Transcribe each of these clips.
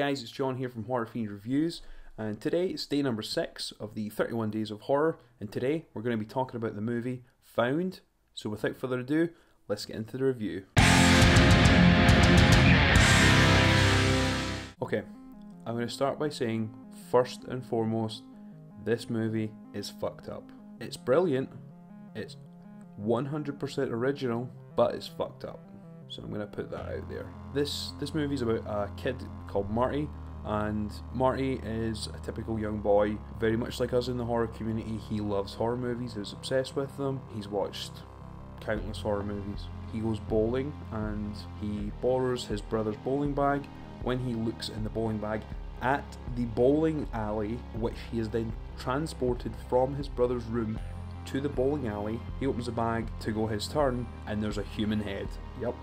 guys, it's John here from Horror Fiend Reviews, and today is day number 6 of the 31 Days of Horror, and today we're going to be talking about the movie Found. So without further ado, let's get into the review. Okay, I'm going to start by saying, first and foremost, this movie is fucked up. It's brilliant, it's 100% original, but it's fucked up. So I'm going to put that out there. This movie is about a kid called Marty, and Marty is a typical young boy, very much like us in the horror community. He loves horror movies, he's obsessed with them, he's watched countless horror movies. He goes bowling and he borrows his brother's bowling bag. When he looks in the bowling bag at the bowling alley, which he is then transported from his brother's room to the bowling alley, he opens the bag to go his turn and there's a human head. Yep.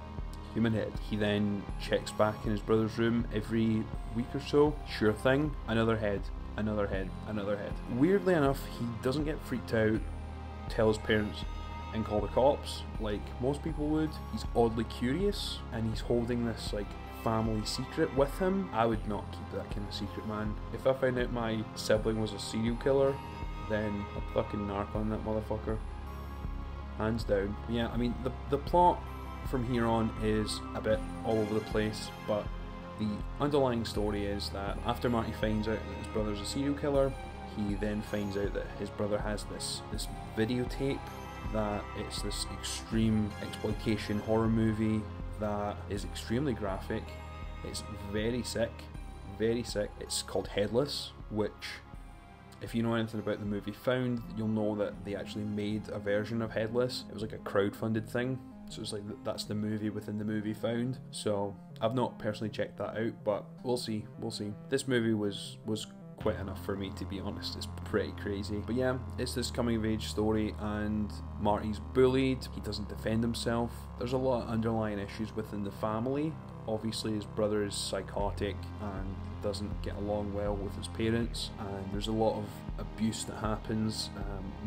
Human head. He then checks back in his brother's room every week or so. Sure thing, another head, another head, another head. Weirdly enough, he doesn't get freaked out, tell his parents and call the cops like most people would. He's oddly curious and he's holding this like family secret with him. I would not keep that kind of secret, man. If I found out my sibling was a serial killer, then I'd fucking narc on that motherfucker. Hands down. Yeah, I mean, the plot from here on is a bit all over the place, but the underlying story is that after Marty finds out that his brother's a serial killer, he then finds out that his brother has this videotape, that it's this extreme exploitation horror movie that is extremely graphic. It's very sick, very sick. It's called Headless, which, if you know anything about the movie Found, you'll know that they actually made a version of Headless. It was like a crowdfunded thing. So it's like, that's the movie within the movie Found. So I've not personally checked that out, but we'll see, we'll see. This movie was quite enough for me, to be honest. It's pretty crazy. But yeah, it's this coming of age story and Marty's bullied, he doesn't defend himself. There's a lot of underlying issues within the family. Obviously his brother is psychotic and doesn't get along well with his parents, and there's a lot of abuse that happens.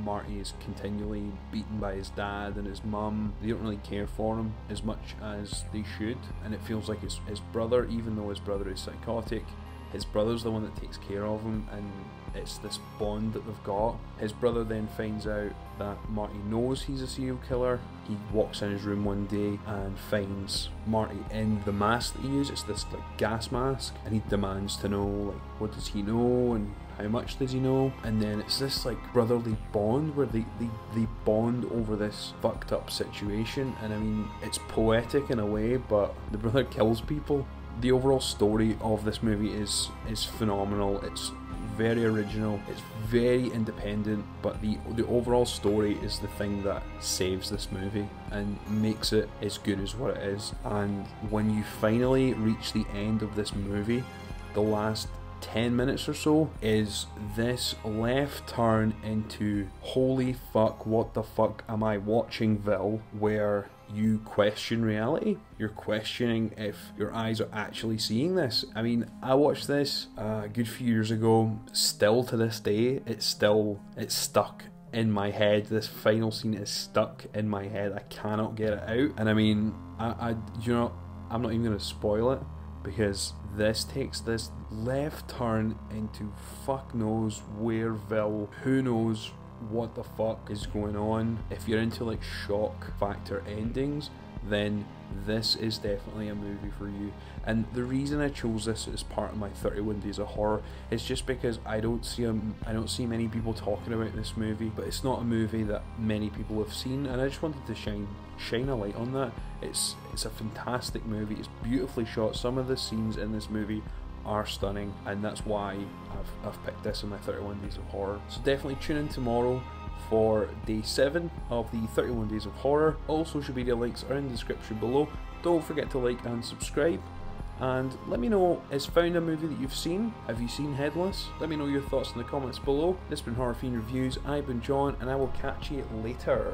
Marty is continually beaten by his dad and his mum. They don't really care for him as much as they should, and it feels like his brother, even though his brother is psychotic, his brother's the one that takes care of him, and it's this bond that they've got. His brother then finds out that Marty knows he's a serial killer. He walks in his room one day and finds Marty in the mask that he used. It's this like gas mask, and he demands to know, like, what does he know and how much does he know. And then it's this like brotherly bond where they bond over this fucked up situation, and I mean, it's poetic in a way, but the brother kills people. The overall story of this movie is phenomenal. It's very original, it's very independent, but the overall story is the thing that saves this movie and makes it as good as what it is. And when you finally reach the end of this movie, the last 10 minutes or so is this left turn into holy fuck, what the fuck am I watching-ville, where you question reality. You're questioning if your eyes are actually seeing this. I mean, I watched this a good few years ago. Still to this day, it's stuck in my head. This final scene is stuck in my head. I cannot get it out. And I mean, you know, I'm not even going to spoil it, because this takes this left turn into fuck knows whereville, who knows what the fuck is going on. If you're into like shock factor endings, then this is definitely a movie for you. And the reason I chose this as part of my 31 Days of Horror is just because I don't see many people talking about this movie, but it's not a movie that many people have seen, and I just wanted to shine a light on that. It's a fantastic movie. It's beautifully shot. Some of the scenes in this movie are stunning, and that's why I've picked this in my 31 Days of Horror. So definitely tune in tomorrow for day 7 of the 31 Days of Horror. Also, should be the links are in the description below. Don't forget to like and subscribe, and let me know, is Found a movie that you've seen? Have you seen Headless? Let me know your thoughts in the comments below. This has been Horror Fiend Reviews. I've been John, and I will catch you later.